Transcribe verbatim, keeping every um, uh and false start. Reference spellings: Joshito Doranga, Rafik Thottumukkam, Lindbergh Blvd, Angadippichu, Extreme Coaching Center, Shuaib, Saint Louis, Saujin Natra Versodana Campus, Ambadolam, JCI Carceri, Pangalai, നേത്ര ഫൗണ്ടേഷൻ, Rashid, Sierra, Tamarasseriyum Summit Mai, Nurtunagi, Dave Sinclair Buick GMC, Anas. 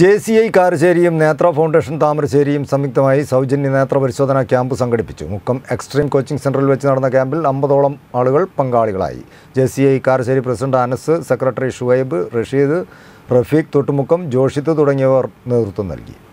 J C I Carceri, Natra Foundation, Tamarasseriyum Summit Mai, Saujin Natra Versodana Campus Angadippichu, Extreme Coaching Center vechu nadanna Campil, Ambadolam Alukal Pangalai, J C I Carceri President Anas, Secretary Shuaib, Rashid, Rafik Thottumukkam, Joshito Doranga, Nurtunagi.